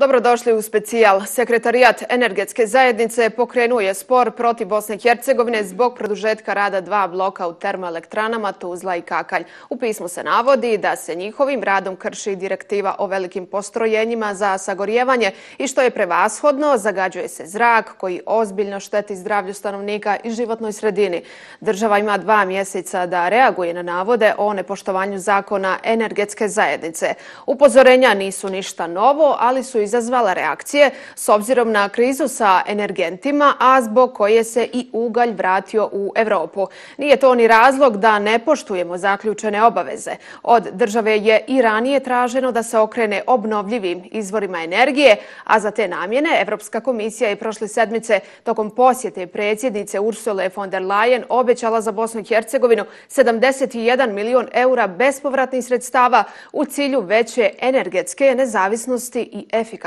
Dobrodošli u specijal. Sekretarijat energetske zajednice pokrenuo je spor protiv Bosne i Hercegovine zbog produžetka rada dva bloka u termoelektranama Tuzla i Kakanj. U pismu se navodi da se njihovim radom krši direktiva o velikim postrojenjima za sagorijevanje i što je prevashodno zagađuje se zrak koji ozbiljno šteti zdravlju stanovnika i životnoj sredini. Država ima 2 mjeseca da reaguje na navode o nepoštovanju zakona energetske zajednice. Upozorenja nisu ništa novo, ali su izazvala reakcije s obzirom na krizu sa energentima, a zbog koje se i ugalj vratio u Evropu. Nije to ni razlog da ne poštujemo zaključene obaveze. Od države je i ranije traženo da se okrene obnovljivim izvorima energije, a za te namjene Evropska komisija je prošle sedmice tokom posjete predsjednice Ursule von der Leyen obećala za Bosnu i Hercegovinu 71 milion eura bespovratnih sredstava u cilju veće energetske nezavisnosti i efikasnosti.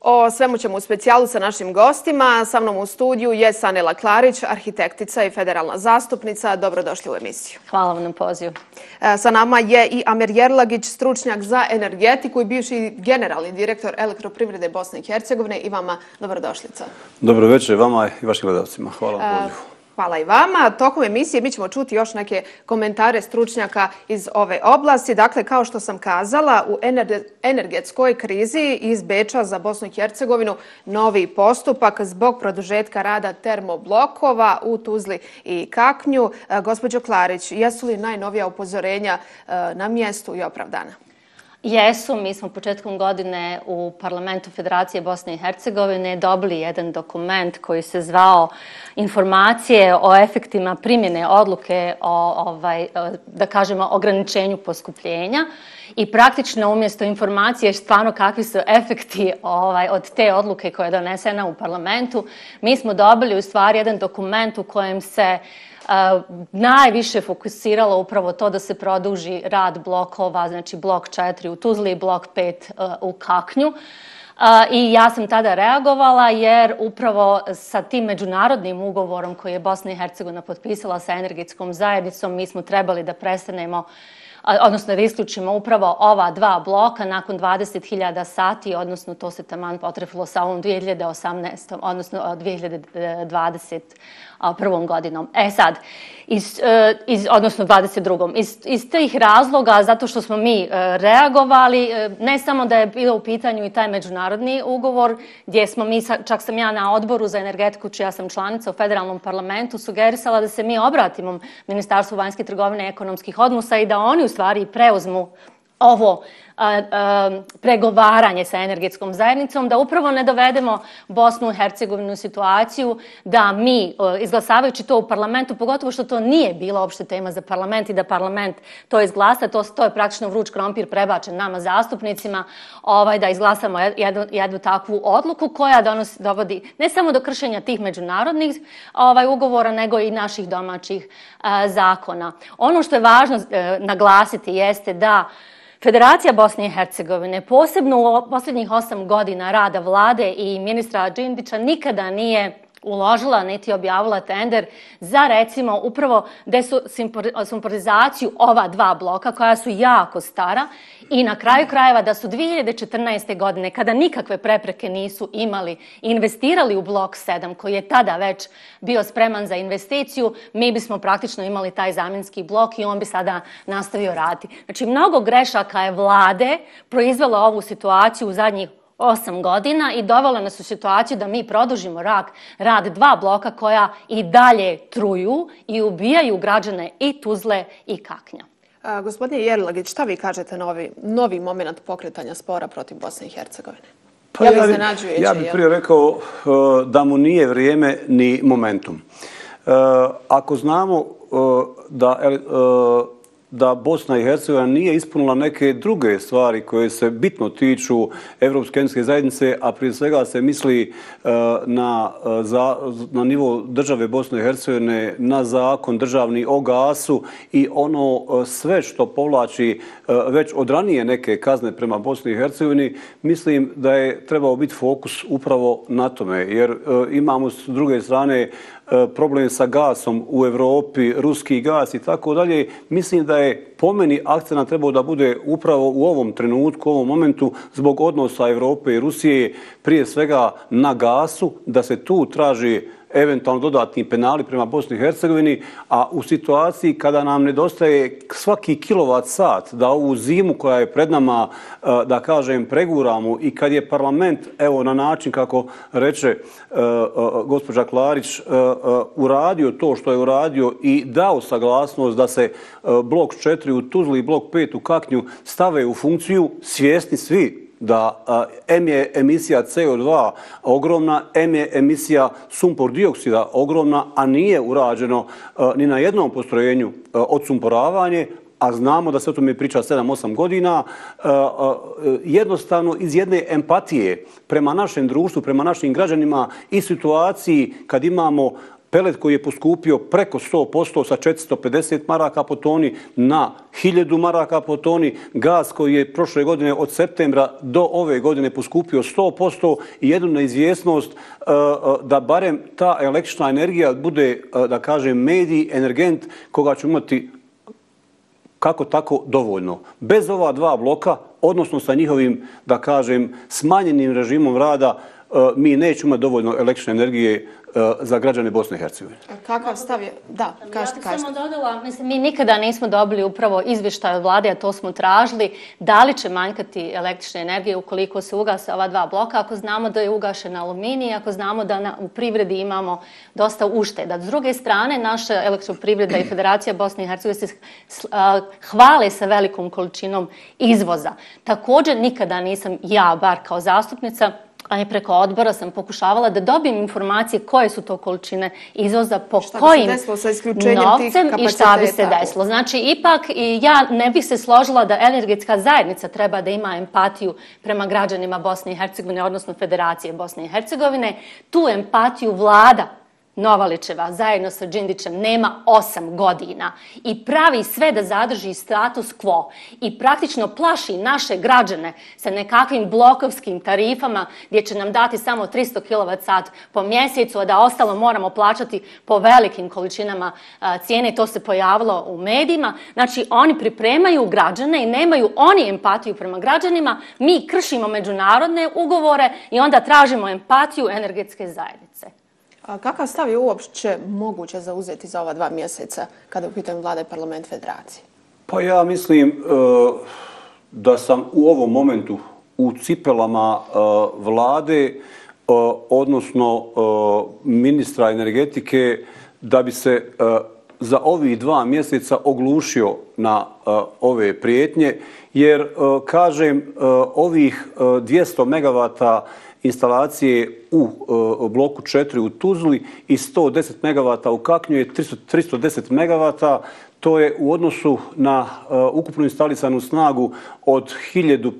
O svemu ćemo u specijalu sa našim gostima. Sa mnom u studiju je Sanela Klarić, arhitektica i federalna zastupnica. Dobrodošli u emisiju. Hvala vam na pozivu. Sa nama je i Amer Jerlagić, stručnjak za energetiku i bivši generalni direktor Elektroprivrede Bosne i Hercegovine. I vama dobrodošlica. Dobro večer vama i vašim gledalcima. Hvala na pozivu. Hvala i vama. Tokom emisije mi ćemo čuti još neke komentare stručnjaka iz ove oblasti. Dakle, kao što sam kazala, u energetskoj krizi iz Beča za Bosnu i Hercegovinu novi postupak zbog produžetka rada termoblokova u Tuzli i Kaknju. Gospođo Klarić, jesu li najnovija upozorenja na mjestu i opravdana? Jesu, mi smo početkom godine u Parlamentu Federacije Bosne i Hercegovine dobili jedan dokument koji se zvao informacije o efektima primjene odluke o, da kažemo, ograničenju poskupljenja i praktično umjesto informacije stvarno kakvi su efekti od te odluke koja je donesena u parlamentu, mi smo dobili u stvari jedan dokument u kojem se najviše fokusiralo upravo to da se produži rad blokova, znači blok 4 u Tuzli i blok 5 u Kaknju. I ja sam tada reagovala jer upravo sa tim međunarodnim ugovorom koji je Bosna i Hercegovina potpisala sa energetskom zajednicom mi smo trebali da prestanemo, odnosno da isključimo upravo ova dva bloka nakon 20.000 sati, odnosno to se taman potrefilo sa ovom 2018. odnosno 2021. godinom. E sad, odnosno 2022. Iz tih razloga, zato što smo mi reagovali, ne samo da je bilo u pitanju i taj međunarodni ugovor, gdje smo mi, čak sam ja na odboru za energetiku, čija sam članica u federalnom parlamentu, sugerisala da se mi obratimo Ministarstvu vanjske trgovine i ekonomskih odnosa i da oni u stvari preuzmu ovo pregovaranje sa energetskom zajednicom, da upravo ne dovedemo Bosnu i Hercegovinu u situaciju da mi, izglasavajući to u parlamentu, pogotovo što to nije bila opšte tema za parlament i da parlament to izglasa, to je praktično vruć krompir prebačen nama zastupnicima, da izglasamo jednu takvu odluku koja dovodi ne samo do kršenja tih međunarodnih ugovora, nego i naših domaćih zakona. Ono što je važno naglasiti jeste da Federacija Bosne i Hercegovine, posebno u posljednjih 8 godina rada vlade i ministra Džindića, nikada nije uložila niti objavila tender za recimo upravo desumporizaciju ova dva bloka koja su jako stara i na kraju krajeva da su 2014. godine kada nikakve prepreke nisu imali investirali u blok 7 koji je tada već bio spreman za investiciju, mi bismo praktično imali taj zamjenski blok i on bi sada nastavio raditi. Znači mnogo grešaka je vlade proizvela ovu situaciju u zadnjih 8 godina i dovela nas u situaciju da mi produžimo rad dva bloka koja i dalje truju i ubijaju građane i Tuzle i Kaknja. Gospodine Jerlagić, šta vi kažete na novi moment pokretanja spora protiv Bosne i Hercegovine? Ja bih prije rekao da mu nije vrijeme ni momentum. Ako znamo da Bosna i Hercegovina nije ispunila neke druge stvari koje se bitno tiču Evropske energetske zajednice, a prije svega se misli na nivo države Bosne i Hercegovine, na zakon državni o gasu i ono sve što povlači već od ranije neke kazne prema Bosni i Hercegovini, mislim da je trebao biti fokus upravo na tome. Jer imamo s druge strane problem sa gasom u Evropi, ruski gas i tako dalje, mislim da je po meni akcent trebao da bude upravo u ovom trenutku, u ovom momentu, zbog odnosa Evrope i Rusije, prije svega na gasu, da se tu traži eventualno dodatni penali prema Bosni i Hercegovini, a u situaciji kada nam nedostaje svaki kilovat sat da ovu zimu koja je pred nama, da kažem, preguramo i kad je parlament, evo na način kako reče gospođa Klarić, uradio to što je uradio i dao saglasnost da se blok 4 u Tuzli i blok 5 u Kaknju stave u funkciju, svjesni svi da M je emisija CO2 ogromna, M je emisija sumpor dioksida ogromna, a nije urađeno ni na jednom postrojenju odsumporavanje, a znamo da se o tome priča 7-8 godina, jednostavno iz jedne empatije prema našem društvu, prema našim građanima i situaciji kad imamo pelet koji je poskupio preko 100% sa 450 maraka po toni na 1000 maraka po toni, gaz koji je prošle godine od septembra do ove godine poskupio 100% i jednu neizvjesnost da barem ta električna energija bude, da kažem, medij, energent koga ćemo imati kako tako dovoljno. Bez ova dva bloka, odnosno sa njihovim, da kažem, smanjenim režimom rada, mi nećemo imati dovoljno električne energije za građane Bosne i Hercegovine. Kakav stav je? Da, kažete, kažete. Ja bih samo dodala, mislim, mi nikada nismo dobili upravo izvještaj od vlade, a to smo tražili, da li će manjkati električne energije ukoliko se ugase ova dva bloka, ako znamo da je ugašen aluminij, ako znamo da u privredi imamo dosta ušteda. S druge strane, naša elektroprivreda i Federacija Bosne i Hercegovine se hvale sa velikom količinom izvoza. Također, nikada nisam ja, bar kao zastupnica, a i preko odbora sam pokušavala da dobijem informacije koje su to količine izvoza, po kojim novcem i šta bi se desilo. Znači, ipak ja ne bih se složila da energetska zajednica treba da ima empatiju prema građanima Bosne i Hercegovine, odnosno Federacije Bosne i Hercegovine. Tu empatiju vlada Novalićeva zajedno sa Džindićem nema 8 godina i pravi sve da zadrži status quo i praktično plaši naše građane sa nekakvim blokovskim tarifama gdje će nam dati samo 300 kWh po mjesecu, a da ostalo moramo plaćati po velikim količinama cijene. To se pojavilo u medijima. Znači, oni pripremaju građane i nemaju oni empatiju prema građanima. Mi kršimo međunarodne ugovore i onda tražimo empatiju energetske zajednice. Kakav stav je uopće moguće zauzeti za ova 2 mjeseca kada je u pitanju vlada i parlament federacije? Pa ja mislim da sam u ovom momentu u cipelama vlade, odnosno ministra energetike, da bi se za ovih 2 mjeseca oglušio na ove prijetnje, jer, kažem, ovih 200 megavata instalacije u bloku 4 u Tuzli i 110 MW u Kaknju je 310 MW. To je u odnosu na ukupnu instalisanu snagu od 1050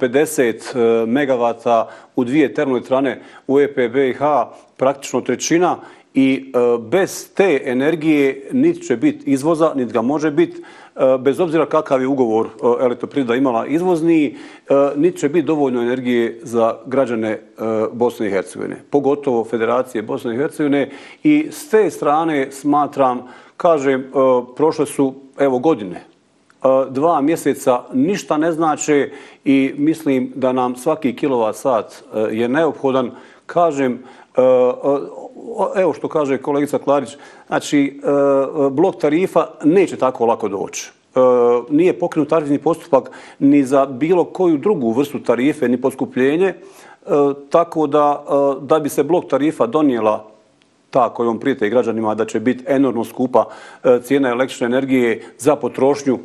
MW u 2 termoelektrane u EP BiH praktično trećina i bez te energije niti će biti izvoza, niti ga može biti, bez obzira kakav je ugovor elektroprivreda imala izvozni, niti će biti dovoljno energije za građane Bosne i Hercegovine, pogotovo Federacije Bosne i Hercegovine. I s te strane smatram, kažem, prošle su, evo, godine, 2 mjeseca ništa ne znače i mislim da nam svaki kilovat sat je neophodan. Kažem, evo što kaže kolegica Klarić, znači, blok tarifa neće tako lako doći. Nije pokrenut tarifni postupak ni za bilo koju drugu vrstu tarife, ni poskupljenje, tako da bi se blok tarifa donijela ta kojom prijete građanima da će biti enormno skupa cijena električne energije za potrošnju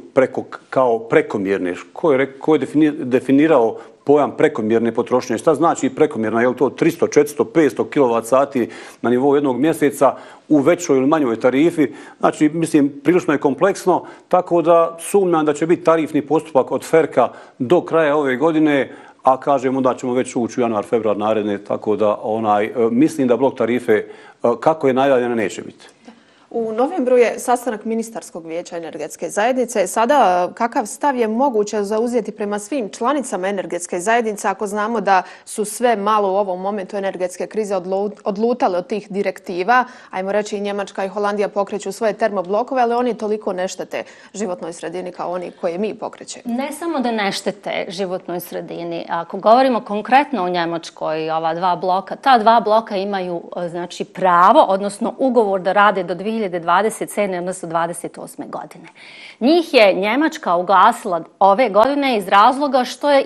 kao prekomjerne. Ko je definirao pojam prekomjerne potrošnje? Šta znači prekomjerna? Je li to 300, 400, 500 kilovat sati na nivou jednog mjeseca u većoj ili manjoj tarifi? Znači, mislim, prilično je kompleksno, tako da sumnjam da će biti tarifni postupak od FERKA do kraja ove godine, a kažemo da ćemo već ući u januar, februar naredne, tako da mislim da blok tarife, kako je najavljena, neće biti. U novembru je sastanak ministarskog vijeća energetske zajednice. Sada kakav stav je moguće zauzeti prema svim članicama energetske zajednice ako znamo da su sve malo u ovom momentu energetske krize odlutale od tih direktiva? Ajmo reći i Njemačka i Holandija pokreću svoje termoblokove, ali oni toliko ne štete životnoj sredini kao oni koje mi pokrećemo. Ne samo da ne štete životnoj sredini. Ako govorimo konkretno o Njemačkoj, ova dva bloka, ta dva bloka imaju znači pravo, odnosno ugovor da rade do 2027. odnosno 2028. godine. Njih je Njemačka ugasila ove godine iz razloga što je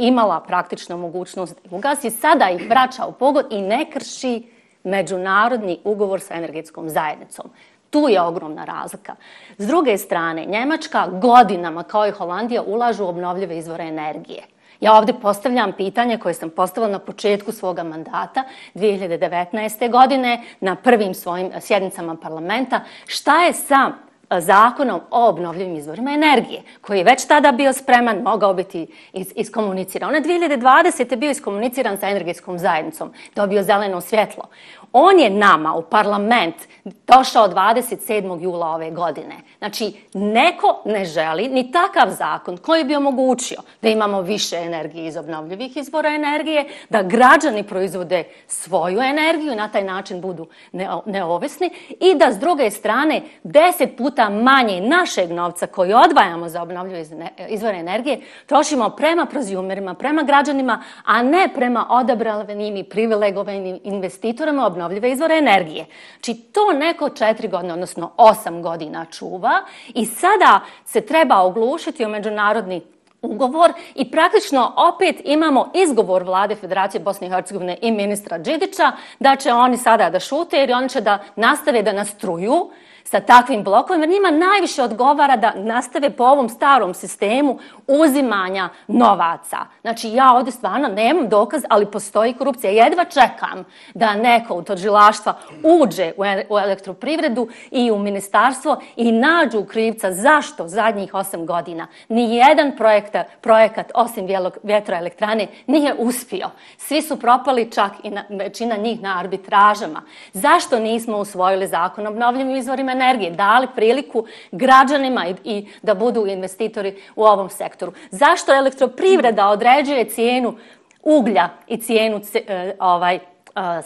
imala praktično mogućnost ugasi, sada ih vraća u pogod i ne krši međunarodni ugovor sa energetskom zajednicom. Tu je ogromna razlika. S druge strane, Njemačka godinama, kao i Holandija, ulažu u obnovljive izvore energije. Ja ovdje postavljam pitanje koje sam postavila na početku svoga mandata 2019. godine na prvim svojim sjednicama parlamenta. Šta je sa Zakonom o obnovljivim izvorima energije, koji je već tada bio spreman, mogao biti iskomuniciran. On je 2020. je bio iskomuniciran sa energetskom zajednicom, dobio zeleno svjetlo. On je nama u parlament došao 27. jula ove godine. Znači, neko ne želi ni takav zakon koji bi omogućio da imamo više energije iz obnovljivih izvora energije, da građani proizvode svoju energiju i na taj način budu neovisni i da s druge strane 10 puta manje našeg novca koji odvajamo za obnovljive izvore energije trošimo prema prozumerima, prema građanima, a ne prema odabranim i privilegovanim investitorima obnovljive izvore energije. Znači to neko 4 godine, odnosno 8 godina čuva i sada se treba oglušiti o međunarodni ugovor i praktično opet imamo izgovor Vlade Federacije Bosne i Hercegovine i ministra Džindića da će oni sada da šute jer oni će da nastave da nastruju sa takvim blokovima, jer njima najviše odgovara da nastave po ovom starom sistemu uzimanja novaca. Znači, ja ovdje stvarno nemam dokaz, ali postoji korupcija. Jedva čekam da neko od tužilaštva uđe u elektroprivredu i u ministarstvo i nađu krivca zašto zadnjih 8 godina nijedan projekat osim vjetroelektrane nije uspio. Svi su propali, čak i većina njih, na arbitražama. Zašto nismo usvojili zakon o obnovljivim izvorima energije, dali priliku građanima i da budu investitori u ovom sektoru? Zašto elektroprivreda određuje cijenu uglja i cijenu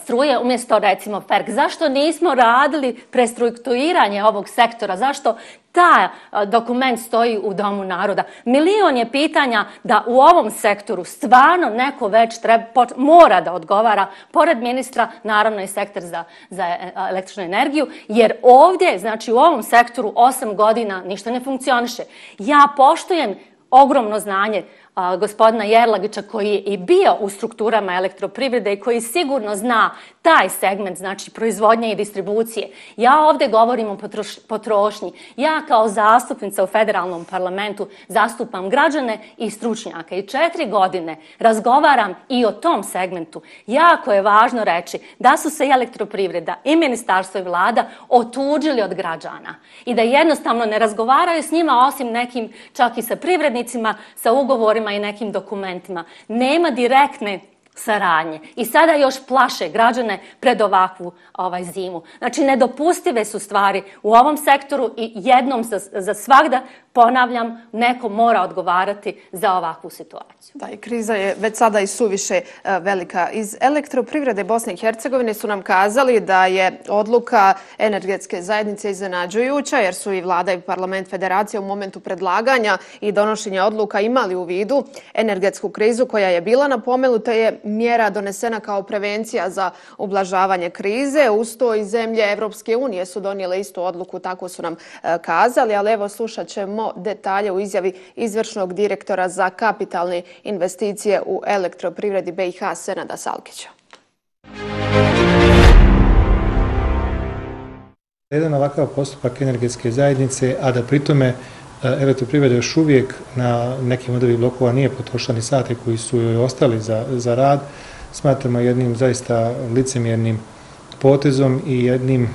struje umjesto recimo FERK? Zašto nismo radili prestrukturiranje ovog sektora? Zašto ta dokument stoji u Domu naroda? Milion je pitanja da u ovom sektoru stvarno neko već mora da odgovara, pored ministra, naravno i sektor za električnu energiju, jer ovdje, znači u ovom sektoru 8 godina ništa ne funkcioniše. Ja poštujem ogromno znanje gospodina Jerlagića koji je i bio u strukturama elektroprivrede i koji sigurno zna taj segment, znači proizvodnje i distribucije. Ja ovdje govorim o potrošnji. Ja kao zastupnica u federalnom parlamentu zastupam građane i stručnjake i 4 godine razgovaram i o tom segmentu. Jako je važno reći da su se i elektroprivreda i ministarstvo i vlada otuđili od građana i da jednostavno ne razgovaraju s njima osim nekim, čak i sa privrednicima, sa ugovorima i nekim dokumentima. Nema direktne saradnje. I sada još plaše građane pred ovakvu zimu. Znači, nedopustive su stvari u ovom sektoru i jednom za svagda, ponavljam, neko mora odgovarati za ovakvu situaciju. Da, i kriza je već sada i suviše velika. Iz elektroprivrede Bosne i Hercegovine su nam kazali da je odluka energetske zajednice iznenađujuća, jer su i vlada i parlament federacije u momentu predlaganja i donošenja odluka imali u vidu energetsku krizu koja je bila na pomelu, te je mjera donesena kao prevencija za ublažavanje krize. Uz to i zemlje Evropske unije su donijele istu odluku, tako su nam kazali, ali evo slušat ćemo detalje u izjavi izvršnog direktora za kapitalne investicije u elektroprivredi BiH Sanela Salkića. Jedan ovakav postupak energetske zajednice, a da pritome elektroprivreda još uvijek na nekim od ovih blokova nije potrošila ni sate koji su joj ostali za rad, smatramo jednim zaista licemjernim potezom i jednim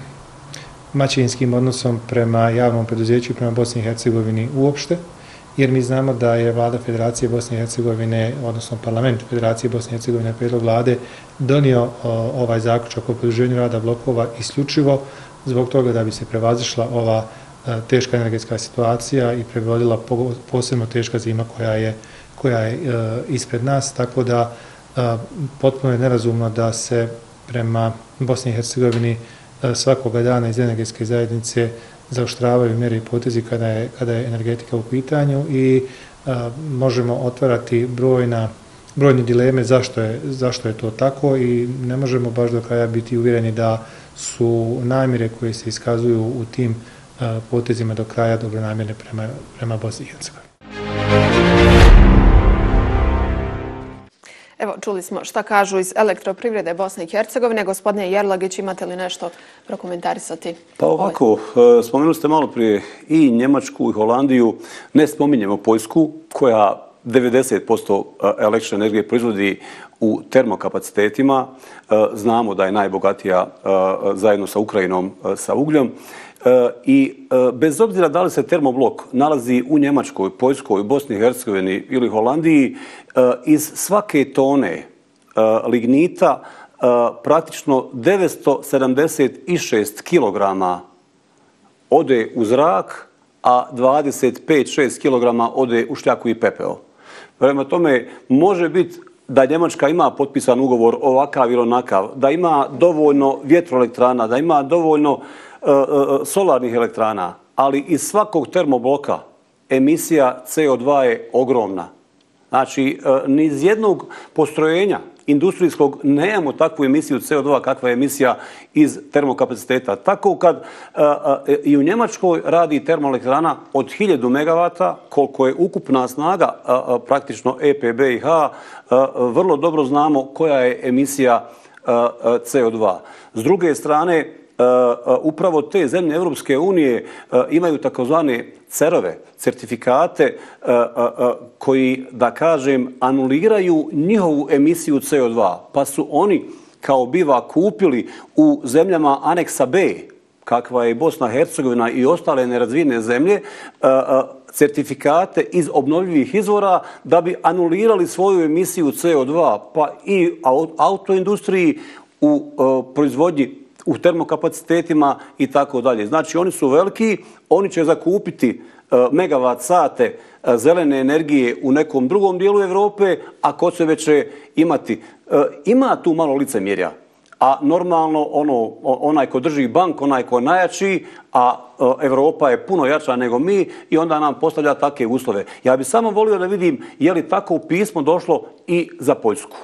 maćehinskim odnosom prema javnom preduzeću i prema Bosni i Hercegovini uopšte, jer mi znamo da je vlada Federacije Bosne i Hercegovine, odnosno parlament Federacije Bosne i Hercegovine na prijedlog vlade donio ovaj zaključak o produženju rada blokova isključivo zbog toga da bi se prevazišla ova teška energetska situacija i prebrodila posebno teška zima koja je ispred nas, tako da potpuno je nerazumno da se prema Bosni i Hercegovini svakoga dana iz energetske zajednice zaoštravaju mjere i potezi kada je energetika u pitanju i možemo otvarati brojne dileme zašto je to tako i ne možemo baš do kraja biti uvjereni da su namjere koje se iskazuju u tim potezima do kraja dobronamjerne prema Bosni i Hercegovini. Evo, čuli smo šta kažu iz Elektroprivrede Bosne i Hercegovine. Gospodine Jerlagić, imate li nešto prokomentarisati? Pa ovako, spomenuli ste malo prije i Njemačku i Holandiju. Ne spominjemo Poljsku, koja 90% električne energije proizvodi u termokapacitetima. Znamo da je najbogatija zajedno sa Ukrajinom sa ugljom. I bez obzira da li se termoblok nalazi u Njemačkoj, Poljskoj, Bosni i Hercegovini ili Holandiji, iz svake tone lignita praktično 976 kilograma ode u zrak, a 25-6 kilograma ode u šljaku i pepeo. Prema tome, može biti da Njemačka ima potpisan ugovor ovakav ili onakav, da ima dovoljno vjetroelektrana, da ima dovoljno solarnih elektrana, ali iz svakog termobloka emisija CO2 je ogromna. Znači, ni iz jednog postrojenja industrijskog nemamo takvu emisiju CO2 kakva je emisija iz termokapaciteta. Tako kad i u Njemačkoj radi termoelektrana od 1000 megavata, koliko je ukupna snaga praktično EPBiH, vrlo dobro znamo koja je emisija CO2. S druge strane, upravo te zemlje Evropske unije imaju takozvane CER-ove, certifikate koji, da kažem, anuliraju njihovu emisiju CO2. Pa su oni, kao biva, kupili u zemljama aneksa B, kakva je Bosna i Hercegovina i ostale nerazvijene zemlje, certifikate iz obnovljivih izvora da bi anulirali svoju emisiju CO2. Pa i autoindustriji u proizvodnji u termokapacitetima i tako dalje. Znači, oni su veliki, oni će zakupiti megavat sate zelene energije u nekom drugom dijelu Evrope, a kod sebe će imati. Ima tu malo licemjerja, a normalno onaj ko drži bank, onaj ko najjači, a Evropa je puno jača nego mi i onda nam postavlja takve uslove. Ja bi samo volio da vidim je li tako pismo došlo i za Poljsku.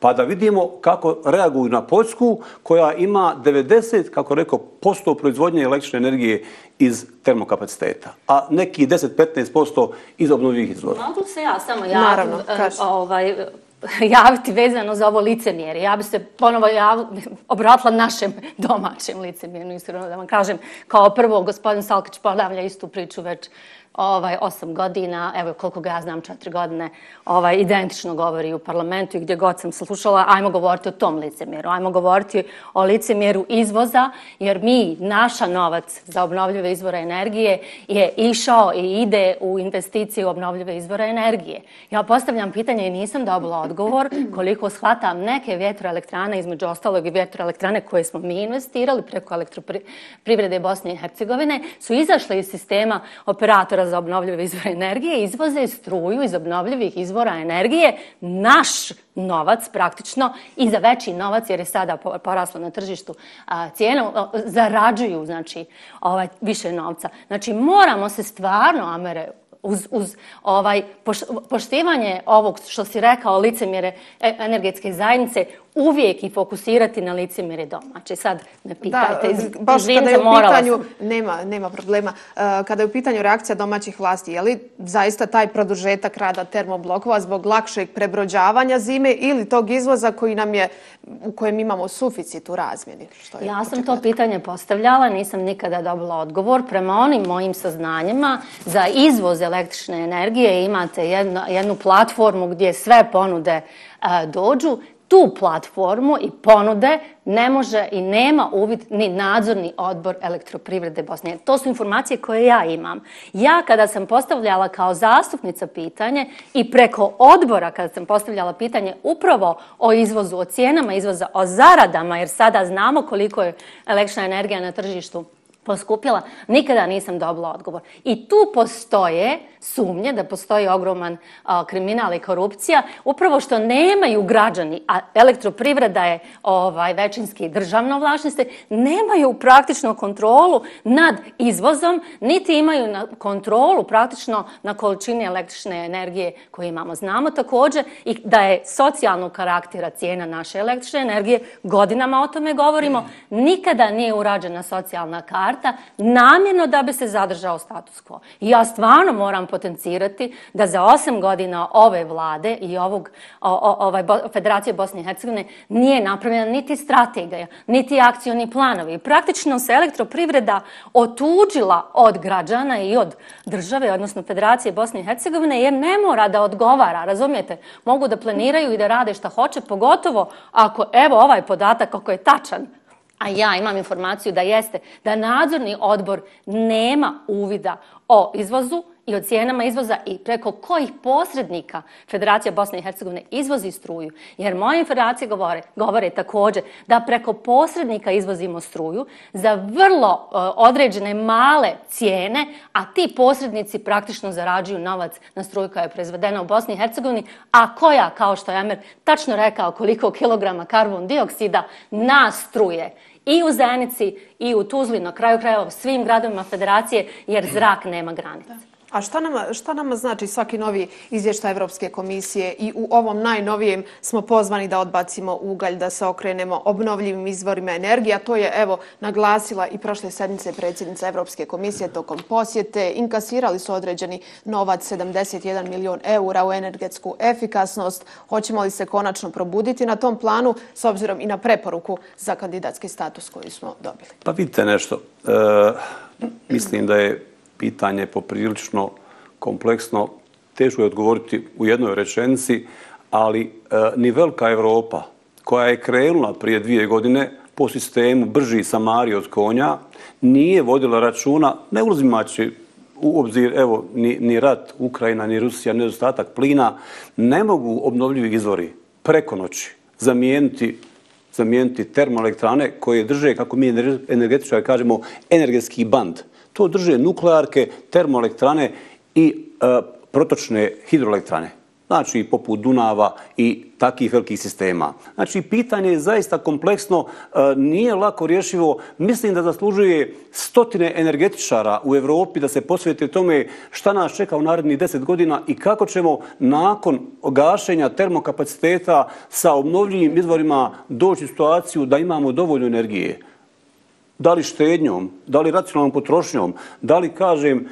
Pa da vidimo kako reaguju na Poljsku koja ima 90, kako rekao, posto proizvodnje električne energije iz termokapaciteta, a neki 10-15% iz obnovljivih izvora. Mogu se ja samo javiti vezano za ovo licemjerje. Ja bi se ponovo obratila našem domaćem licemjerju, iskreno da vam kažem. Kao prvo, gospodin Salkić ponavlja istu priču već 8 godina, evo koliko ga ja znam, 4 godine, identično govori u parlamentu i gdje god sam slušala, ajmo govoriti o tom licemjeru, ajmo govoriti o licemjeru izvoza, jer mi, naša novac za obnovljive izvore energije je išao i ide u investicije u obnovljive izvore energije. Ja postavljam pitanje i nisam dobila odgovor koliko shvatam neke vjetroelektrane, između ostalog i vjetroelektrane koje smo mi investirali preko Elektroprivrede Bosne i Hercegovine, su izašle iz sistema operatora za obnovljive izvore energije, izvoze struju iz obnovljivih izvora energije, naš novac praktično i za veći novac, jer je sada poraslo na tržištu cijenu, zarađuju znači više novca. Znači moramo se stvarno, Amere, uz poštivanje ovog što si rekao licemjere energetske zajednice, uvijek i fokusirati na licemjere domaće. Sad me pitajte, izvinite, morala sam. Nema problema. Kada je u pitanju reakcija domaćih vlasti, je li zaista taj produžetak rada termoblokova zbog lakšeg prebrođavanja zime ili tog izvoza u kojem imamo suficit u razmjeni? Ja sam to pitanje postavljala, nisam nikada dobila odgovor. Prema onim mojim saznanjima, za izvoz električne energije imate jednu platformu gdje sve ponude dođu. tu platformu i ponude ne može i nema uvid ni nadzorni odbor Elektroprivrede Bosne. To su informacije koje ja imam. Ja kada sam postavljala kao zastupnica pitanje i preko odbora kada sam postavljala pitanje upravo o izvozu, o cijenama izvoza, o zaradama, jer sada znamo koliko je električna energija na tržištu poskupjela, nikada nisam dobila odgovor. I tu postoje sumnje da postoji ogroman kriminal i korupcija, upravo što nemaju građani, a Elektroprivreda je većinski državno vlasništvo, nemaju praktično kontrolu nad izvozom, niti imaju kontrolu praktično na količini električne energije koju imamo. Znamo također i da je socijalnog karaktera cijena naše električne energije, godinama o tome govorimo, nikada nije urađena socijalna karta, namjerno da bi se zadržao status quo. I ja stvarno moram potencirati da za 8 godina ove vlade i Federacije Bosne i Hercegovine nije napravljena niti strategija, niti akcioni planovi. Praktično se Elektroprivreda otuđila od građana i od države, odnosno Federacije Bosne i Hercegovine, jer ne mora da odgovara, razumijete? Mogu da planiraju i da rade šta hoće, pogotovo ako, evo ovaj podatak, ako je tačan, a ja imam informaciju da jeste, da nadzorni odbor nema uvida o izvozu i o cijenama izvoza i preko kojih posrednika Federacija Bosne i Hercegovine izvozi struju. Jer moje informacije govore također da preko posrednika izvozimo struju za vrlo određene male cijene, a ti posrednici praktično zarađuju novac na struju koja je proizvedena u Bosni i Hercegovini, a koja, kao što je Amer tačno rekao, koliko kilograma karbon dioksida na struje i u Zenici i u Tuzli, na kraju krajeva svim gradovima Federacije, jer zrak nema granice. A šta nama znači svaki novi izvještaj Evropske komisije i u ovom najnovijem smo pozvani da odbacimo ugalj, da se okrenemo obnovljivim izvorima energije, a to je, evo, naglasila i prošle sedmice predsjednica Evropske komisije tokom posjete. Inkasirali su određeni novac, 71 milion eura u energetsku efikasnost. Hoćemo li se konačno probuditi na tom planu s obzirom i na preporuku za kandidatski status koju smo dobili? Pa vidite nešto. Mislim da je pitanje poprilično kompleksno, teško je odgovoriti u jednoj rečenici, ali ni velika Evropa koja je krenula prije 2 godine po sistemu brži samari od konja nije vodila računa, ne uzimajući u obzir, evo, ni rat Ukrajina, ni Rusija, nedostatak plina, ne mogu obnovljivi izvori preko noći zamijeniti termoelektrane koje drže, kako mi energetičari kažemo, energetski band. To drže nuklearke, termoelektrane i protočne hidroelektrane, znači poput Dunava i takvih velikih sistema. Znači, pitanje je zaista kompleksno, nije lako rješivo. Mislim da zaslužuje stotine energetičara u Evropi da se posvete tome šta nas čeka u narednih 10 godina i kako ćemo nakon gašenja termokapaciteta sa obnovljivim izvorima doći u situaciju da imamo dovoljno energije. Da li štednjom, da li racionalnom potrošnjom, da li, kažem,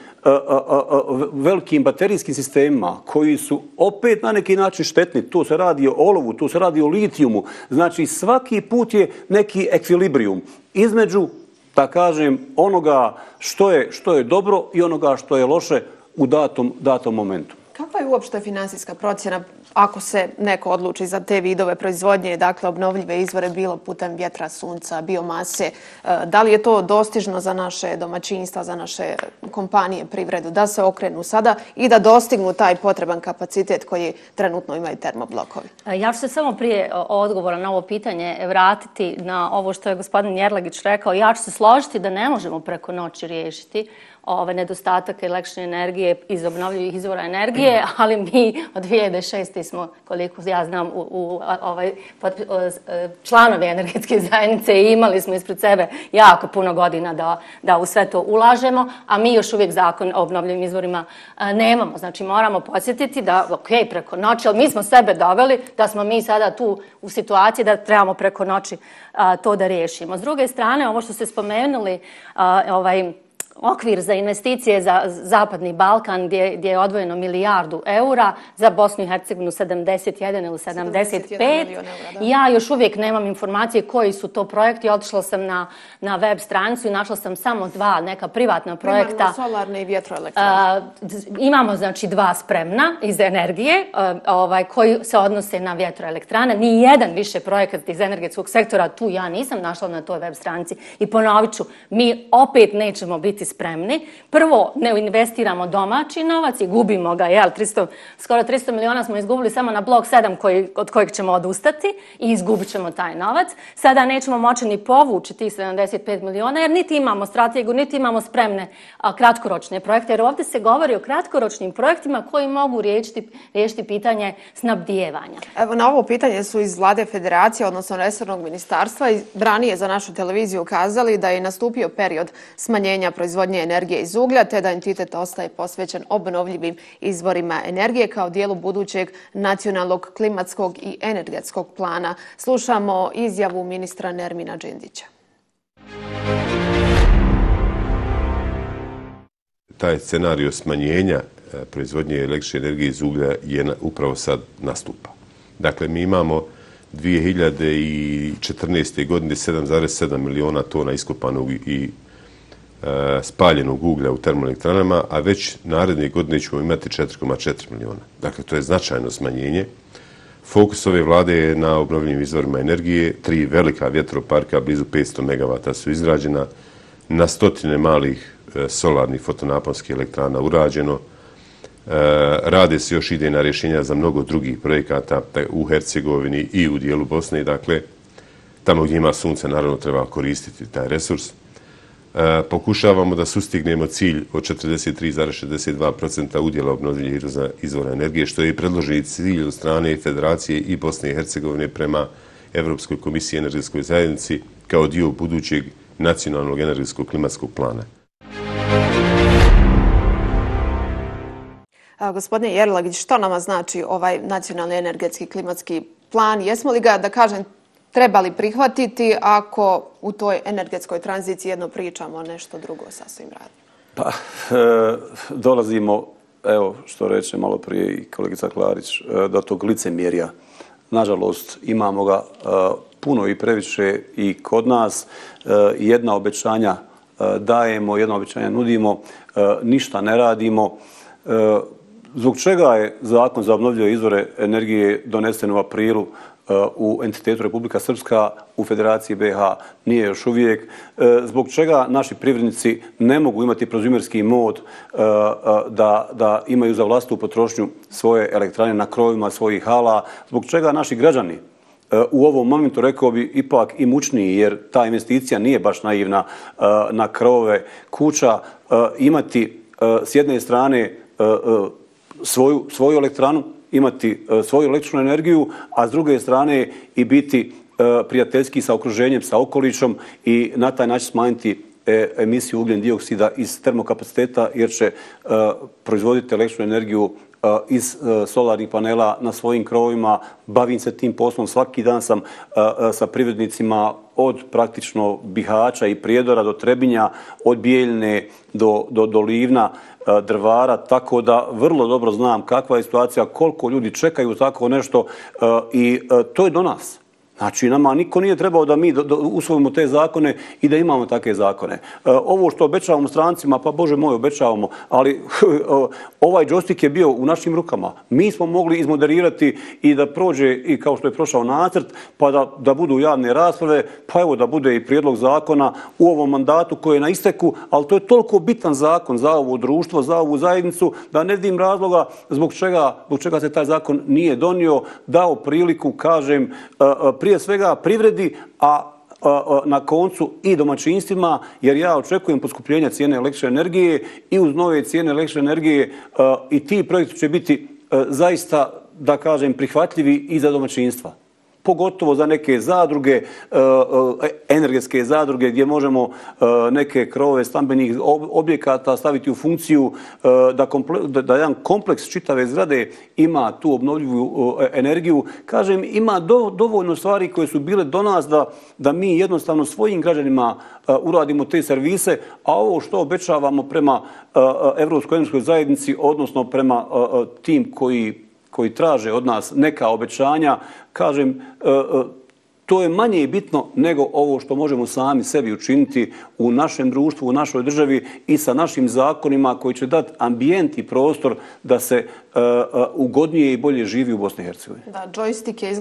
velikim baterijskim sistemima koji su opet na neki način štetni. Tu se radi o olovu, tu se radi o litijumu. Znači, svaki put je neki ekvilibrijum između, da kažem, onoga što je dobro i onoga što je loše u datom momentu. Kakva je uopšte finansijska procjena ako se neko odluči za te vidove proizvodnje, dakle obnovljive izvore, bilo putem vjetra, sunca, biomase? Da li je to dostižno za naše domaćinstva, za naše kompanije, privredu, da se okrenu sada i da dostignu taj potreban kapacitet koji trenutno imaju termoblokovi? Ja ću se samo prije odgovora na ovo pitanje vratiti na ovo što je gospodin Jerlagić rekao. Ja ću se složiti da ne možemo preko noći riješiti nedostatak električne energije iz obnovljivih izvora energije, ali mi od 2006. smo, koliko ja znam, članovi energetske zajednice i imali smo ispred sebe jako puno godina da u sve to ulažemo, a mi još uvijek zakon o obnovljivim izvorima nemamo. Znači, moramo podsjetiti da, ok, preko noći, ali mi smo sebe doveli da smo mi sada tu u situaciji da trebamo preko noći to da riješimo. S druge strane, ovo što ste spomenuli, okvir za investicije za Zapadni Balkan gdje je odvojeno milijardu eura, za Bosnu i Hercegovinu 71 ili 75. Ja još uvijek nemam informacije koji su to projekti. Otišla sam na web stranicu i našla sam samo dva neka privatna projekta. Imamo solarne i vjetroelektrane. Imamo znači dva spremna iz energije koji se odnose na vjetroelektrane. Nijedan više projekat iz energetskog sektora tu ja nisam našla na toj web stranici. I ponovit ću, mi opet nećemo biti spremni. Prvo, ne investiramo domaći novac i gubimo ga, skoro 300 miliona smo izgubili samo na blok 7 od kojeg ćemo odustati i izgubit ćemo taj novac. Sada nećemo moći ni povući tih 75 miliona jer niti imamo strategiju, niti imamo spremne kratkoročne projekte. Jer ovdje se govori o kratkoročnim projektima koji mogu riješiti pitanje snabdijevanja. Evo, na ovo pitanje su iz Vlade Federacije, odnosno resornog ministarstva, ranije za našu televiziju ukazali da je nastupio period smanjenja proizvodnje energije iz uglja, te da entitet ostaje posvećen obnovljivim izvorima energije kao dijelu budućeg nacionalnog klimatskog i energetskog plana. Slušamo izjavu ministra Nermina Džindića. Taj scenario smanjenja proizvodnje električne energije iz uglja je upravo sad nastupa. Dakle, mi imamo 2014. godine 7,7 miliona tona iskopanog i spaljenog uglja u termoelektranama, a već naredne godine ćemo imati 4,4 miliona. Dakle, to je značajno smanjenje. Fokus ove vlade je na obnovljivim izvorima energije. 3 velika vjetroparka, blizu 500 megavata su izgrađena, na stotine malih solarnih fotonaponskih elektrana urađeno. Rade se još idejna rješenja za mnogo drugih projekata u Hercegovini i u dijelu Bosne. Dakle, tamo gdje ima sunce, naravno, treba koristiti taj resurs. Pokušavamo da sustignemo cilj od 43,62% udjela obnovljivih izvora energije, što je i predloženi cilj od strane Federacije i Bosne i Hercegovine prema Evropskoj komisiji i energetskoj zajednici kao dio budućeg nacionalnog energetskog klimatskog plana. Gospodine Jerlagić, što nama znači ovaj nacionalni energetski klimatski plan? Jesmo li ga, da kažem, trebali prihvatiti ako u toj energetskoj tranziciji jedno pričamo, nešto drugo sasvim radimo? Pa, dolazimo, evo što reče malo prije i kolegica Klarić, do tog licemjerja. Nažalost, imamo ga puno i previše i kod nas. Jedna obećanja dajemo, jedna obećanja nudimo, ništa ne radimo. Zbog čega je Zakon za obnovljive izvore energije donesen u aprilu u entitetu Republika Srpska, u Federaciji BiH nije još uvijek? Zbog čega naši privrednici ne mogu imati prozumerski mod da imaju za vlastitu potrošnju svoje elektrane na krovima svojih hala? Zbog čega naši građani u ovom momentu, rekao bi, ipak i mučniji, jer ta investicija nije baš naivna, na krovove kuća, imati s jedne strane svoju elektranu, imati svoju električnu energiju, a s druge strane i biti prijateljski sa okruženjem, sa okolišom i na taj način smanjiti emisiju ugljen dioksida iz termokapaciteta, jer će proizvoditi električnu energiju iz solarnih panela na svojim krovovima. Bavim se tim poslom, svaki dan sam sa privrednicima od praktično Bihaća i Prijedora do Trebinja, od Bijeljne do Livna, Drvara, tako da vrlo dobro znam kakva je situacija, koliko ljudi čekaju tako nešto i to je do nas. Znači, nama niko nije trebao da mi usvojimo te zakone i da imamo takve zakone. Ovo što obećavamo strancima, pa Bože moj, obećavamo, ali ovaj džojstik je bio u našim rukama. Mi smo mogli izmoderirati i da prođe, i kao što je prošao nacrt, pa da budu javne rasprave, pa evo da bude i prijedlog zakona u ovom mandatu koji je na isteku, ali to je toliko bitan zakon za ovo društvo, za ovu zajednicu, da ne vidim razloga zbog čega se taj zakon nije donio, dao priliku, kažem, prije svega privredi, a na koncu i domaćinstvima, jer ja očekujem poskupljenja cijene električne energije i uz nove cijene električne energije i ti projekti će biti zaista, da kažem, prihvatljivi i za domaćinstva. pogotovo za neke zadruge, energetske zadruge, gdje možemo neke krovove stambenih objekata staviti u funkciju da jedan kompleks čitave zgrade ima tu obnovljivu energiju. Kažem, ima dovoljno stvari koje su bile do nas da mi jednostavno svojim građanima uradimo te servise, a ovo što obećavamo prema Evropskoj energetskoj zajednici, odnosno prema tim koji traže od nas neka obećanja, kažem, to je manje bitno nego ovo što možemo sami sebi učiniti u našem društvu, u našoj državi i sa našim zakonima koji će dati ambijent i prostor da se ugodnije i bolje živi u Bosni i Hercegovini. Da, džojstik je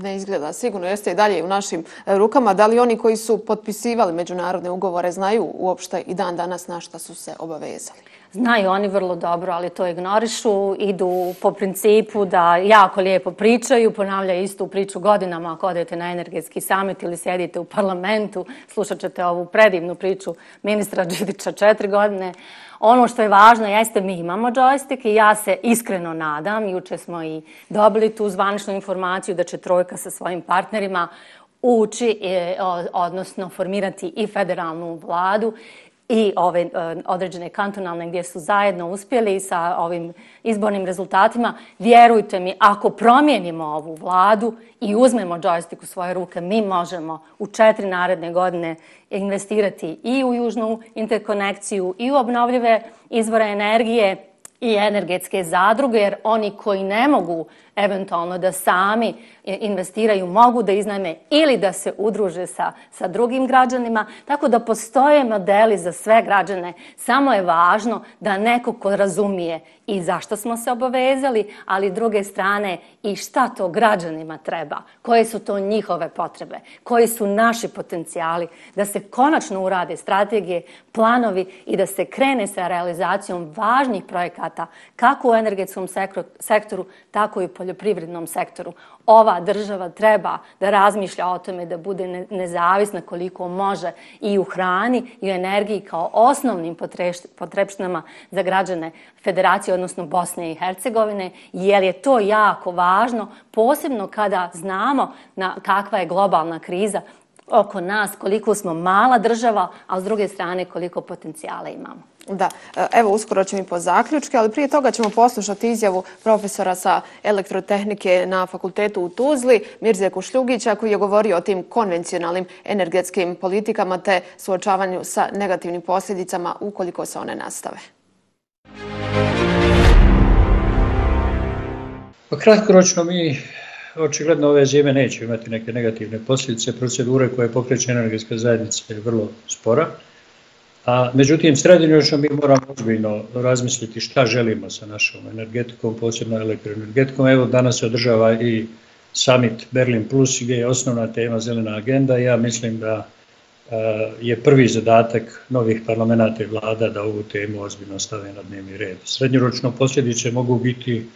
ne izgleda, sigurno jeste i dalje u našim rukama. Da li oni koji su potpisivali međunarodne ugovore znaju uopšte i dan danas na šta su se obavezali? Znaju oni vrlo dobro, ali to ignorišu, idu po principu da jako lijepo pričaju, ponavljaju istu priču godinama. Ako odete na energetski samit ili sjedite u parlamentu, slušat ćete ovu predivnu priču ministra Džindića 4 godine. Ono što je važno jeste mi imamo džojstik i ja se iskreno nadam, juče smo i dobili tu zvaničnu informaciju da će trojka sa svojim partnerima ući, odnosno formirati i federalnu vladu i ove određene kantonalne gdje su zajedno uspjeli sa ovim izbornim rezultatima. Vjerujte mi, ako promijenimo ovu vladu i uzmemo džojstik u svoje ruke, mi možemo u 4 naredne godine investirati i u južnu interkonekciju i u obnovljive izvore energije i energetske zadruge, jer oni koji ne mogu eventualno da sami investiraju, mogu da iznajme ili da se udruže sa drugim građanima. Tako da postoje modeli za sve građane. Samo je važno da neko ko razumije i zašto smo se obavezali, ali s druge strane i šta to građanima treba, koje su to njihove potrebe, koji su naši potencijali, da se konačno urade strategije, planovi i da se krene sa realizacijom važnih projekata kako u energetskom sektoru, tako i u poljoprivrednom sektoru. Ova država treba da razmišlja o tome da bude nezavisna koliko može i u hrani i u energiji kao osnovnim potrepštinama za građane Federacije, odnosno Bosne i Hercegovine, jer je to jako važno, posebno kada znamo kakva je globalna kriza oko nas, koliko smo mala država, a s druge strane koliko potencijala imamo. Da, evo uskoro ćemo i po zaključke, ali prije toga ćemo poslušati izjavu profesora sa elektrotehnike na fakultetu u Tuzli, Mirzeta Šljivića, koji je govorio o tim konvencionalnim energetskim politikama te suočavanju sa negativnim posljedicama ukoliko se one nastave. Kratkoročno mi očigledno ove zime neće imati neke negativne posljedice. Procedure koje pokreće energetska zajednica je vrlo spora. Međutim, srednjoročno mi moramo ozbiljno razmisliti šta želimo sa našom energetikom, posebno elektroenergetikom. Evo, danas se održava i summit Berlin Plus gdje je osnovna tema zelena agenda. Ja mislim da je prvi zadatak novih parlamenta i vlada da ovu temu ozbiljno stave na dnevni red. Srednjoročno posljedice mogu biti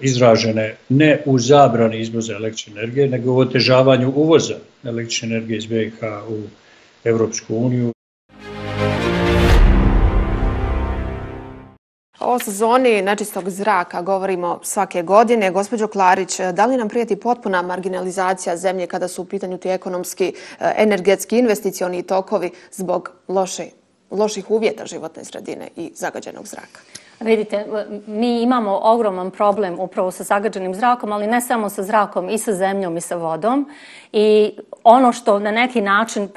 izražene ne u zabrani izvoza električne energije, nego u otežavanju uvoza električne energije iz BiH u Evropsku uniju. O sezoni nečistog zraka govorimo svake godine. Gospođo Klarić, da li nam prijeti potpuna marginalizacija zemlje kada su u pitanju ti ekonomski, energetski, investicioni tokovi zbog loših uvjeta životne sredine i zagađenog zraka? Vidite, mi imamo ogroman problem upravo sa zagađenim zrakom, ali ne samo sa zrakom, i sa zemljom i sa vodom. I ono što na neki način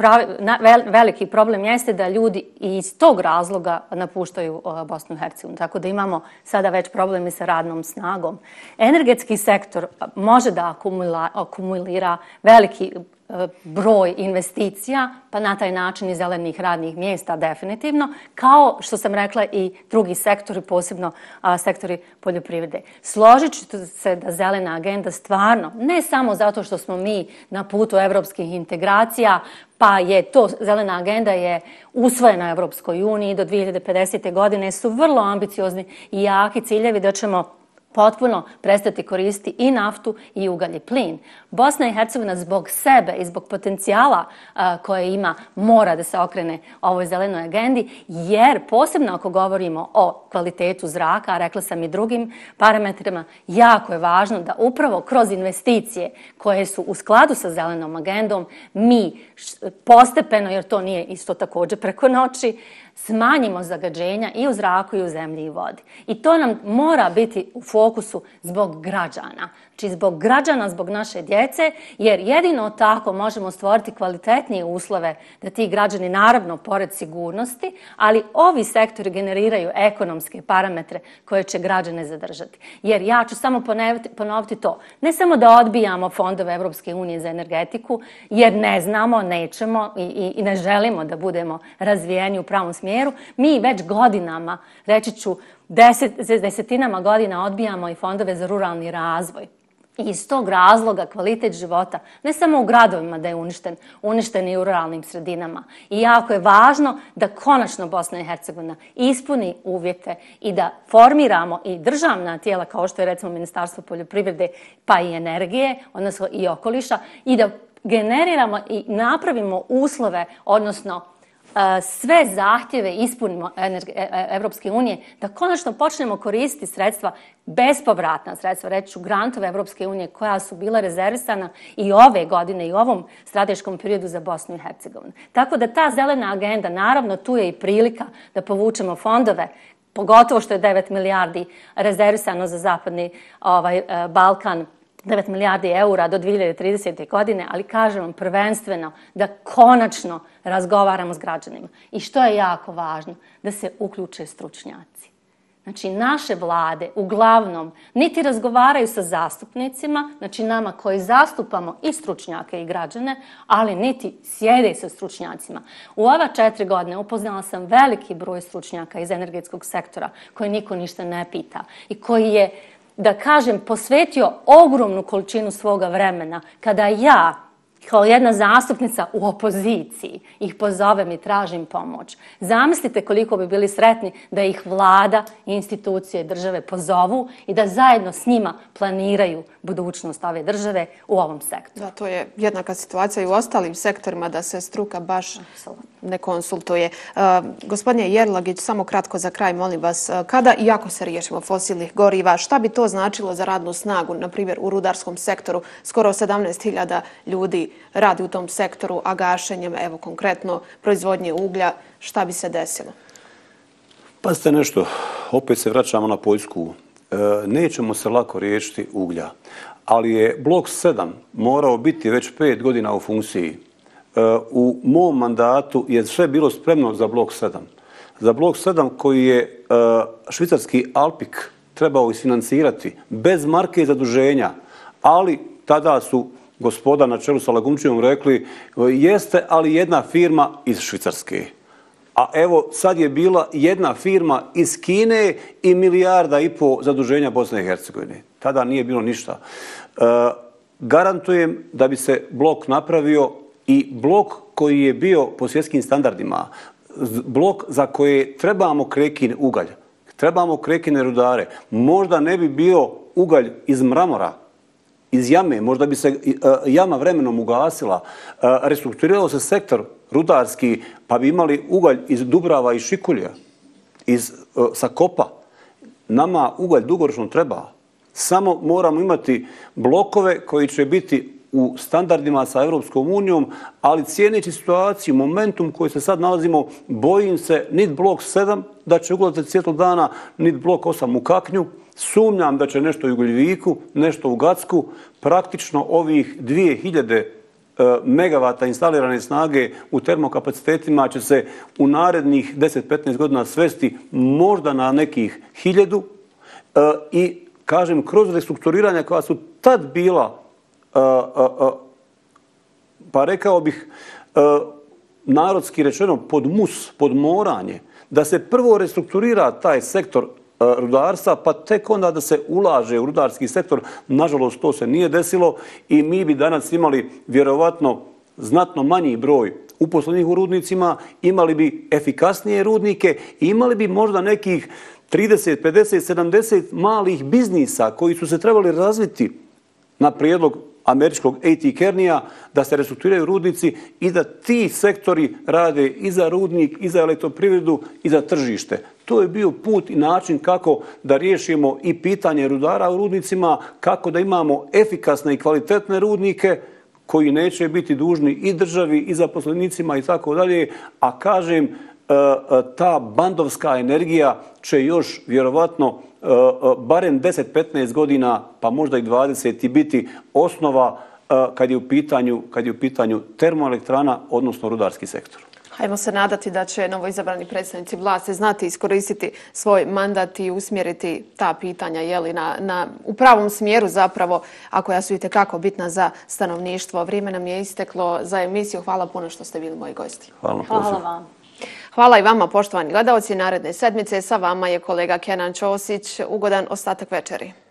veliki problem jeste da ljudi iz tog razloga napuštaju Bosnu i Hercegovinu. Tako da imamo sada već problemi sa radnom snagom. Energetski sektor može da akumulira veliki broj investicija, pa na taj način i zelenih radnih mjesta definitivno, kao što sam rekla i drugi sektori, posebno sektori poljoprivrede. Složit ću se da zelena agenda stvarno, ne samo zato što smo mi na putu evropskih integracija, pa je to, zelena agenda je usvojena Evropskoj uniji, do 2050. godine su vrlo ambiciozni i jaki ciljevi da ćemo potpuno prestati koristiti i naftu i ugalj i plin. Bosna i Hercegovina zbog sebe i zbog potencijala koje ima mora da se okrene ovoj zelenoj agendi, jer posebno ako govorimo o kvalitetu zraka, a rekla sam i drugim parametrima, jako je važno da upravo kroz investicije koje su u skladu sa zelenom agendom mi postepeno, jer to nije isto također preko noći, smanjimo zagađenja i u zraku i u zemlji i vodi. I to nam mora biti u fokusu zbog građana. Znači zbog građana, zbog naše djece, jer jedino tako možemo stvoriti kvalitetnije uslove da ti građani, naravno, pored sigurnosti, ali ovi sektori generiraju ekonomske parametre koje će građane zadržati. Jer ja ću samo ponoviti to. Ne samo da odbijamo fondove Evropske unije za energetiku, jer ne znamo, nećemo i ne želimo da budemo razvijeni u pravom smjeru. Mi već godinama, reći ću, desetinama godina odbijamo i fondove za ruralni razvoj. I iz tog razloga kvalitet života, ne samo u gradovima da je uništen, uništen i u ruralnim sredinama. I jako je važno da konačno Bosna i Hercegovina ispuni uvjete i da formiramo i državna tijela kao što je recimo Ministarstvo poljoprivrede pa i energije, odnosno i okoliša, i da generiramo i napravimo uslove, odnosno sve zahtjeve ispunimo Evropske unije, da konačno počnemo koristiti sredstva, bespovratna sredstva, reći ću grantove Evropske unije koja su bila rezervisana i ove godine i u ovom strateškom periodu za Bosnu i Hercegovinu. Tako da ta zelena agenda, naravno tu je i prilika da povučemo fondove, pogotovo što je 9 milijardi rezervisano za Zapadni Balkan, 9 milijardi eura do 2030. godine, ali kažem vam prvenstveno da konačno razgovaramo s građanima. I što je jako važno? Da se uključe stručnjaci. Znači, naše vlade uglavnom niti razgovaraju sa zastupnicima, znači nama koji zastupamo i stručnjake i građane, ali niti sjede sa stručnjacima. U ova 4 godine upoznala sam veliki broj stručnjaka iz energetskog sektora koji niko ništa ne pita i koji je, da kažem, posvetio ogromnu količinu svoga vremena kada ja, kao jedna zastupnica u opoziciji, ih pozovem i tražim pomoć. Zamislite koliko bi bili sretni da ih vlada i institucije države pozovu i da zajedno s njima planiraju budućnost ove države u ovom sektoru. Da, to je jednaka situacija i u ostalim sektorima, da se struka baš ne konsultuje. Gospodine Jerlagić, samo kratko za kraj, molim vas, kada i ako se riješimo fosilnih goriva, šta bi to značilo za radnu snagu, na primjer u rudarskom sektoru? Skoro 17.000 ljudi radi u tom sektoru, a gašenjem, evo konkretno, proizvodnje uglja, šta bi se desilo? Pazite nešto, opet se vraćamo na Poljsku. Nećemo se lako riješiti uglja, ali je blok 7 morao biti već 5 godina u funkciji. U mom mandatu je sve bilo spremno za blok 7. Za blok 7 koji je švicarski Alpik trebao isfinancirati bez marke zaduženja, ali tada su gospoda na čelu sa Lagumdžijom rekli jeste, ali jedna firma iz Švicarske. A evo sad je bila jedna firma iz Kine i 1,5 milijarda zaduženja Bosne i Hercegovine. Tada nije bilo ništa. Garantujem da bi se blok napravio i blok koji je bio po svjetskim standardima. Blok za koje trebamo krekin ugalj. Trebamo krekine rudare. Možda ne bi bio ugalj iz mramora, iz jame, možda bi se jama vremenom ugasila, restrukturirao se sektor rudarski, pa bi imali ugalj iz Dubrava i Šikulja, sa kopa. Nama ugalj dugoročno treba. Samo moramo imati blokove koji će biti u standardima sa Evropskom unijom, ali cijeneći situaciju, momentum koji se sad nalazimo, bojim se niti blok 7 da će ugledati svjetlo dana, niti blok 8 u Kaknju. Sumnjam da će nešto u Ugljeviku, nešto u Gacku. Praktično ovih 2000 megavata instalirane snage u termokapacitetima će se u narednih 10-15 godina svesti možda na nekih 1000. I, kažem, kroz restrukturiranja koja su tad bila, pa rekao bih, narodski rečeno, pod mus, pod moranje, da se prvo restrukturira taj sektor rudarstva, pa tek onda da se ulaže u rudarski sektor. Nažalost, to se nije desilo i mi bi danas imali vjerovatno znatno manji broj uposlenih u rudnicima, imali bi efikasnije rudnike, imali bi možda nekih 30, 50, 70 malih biznisa koji su se trebali razviti na prijedlog američkog A.T. Kearneya da se restrukturiraju rudnici i da ti sektori rade i za rudnik, i za elektroprivredu, i za tržište. To je bio put i način kako da riješimo i pitanje rudara u rudnicima, kako da imamo efikasne i kvalitetne rudnike koji neće biti dužni i državi, i zaposlenicima i tako dalje, a kažem, ta bandovska energija će još vjerovatno barem 10-15 godina, pa možda i 20 biti osnova kad je u pitanju termoelektrana, odnosno rudarski sektor. Hajmo se nadati da će novoizabrani predstavnici vlasti znati iskoristiti svoj mandat i usmjeriti ta pitanja u pravom smjeru zapravo, a koja su itekako bitna za stanovništvo. Vrijeme nam je isteklo za emisiju. Hvala puno što ste bili moji gosti. Hvala vam. Hvala i vama, poštovani gledaoci. Naredne sedmice sa vama je kolega Kenan Čosić. Ugodan ostatak večeri.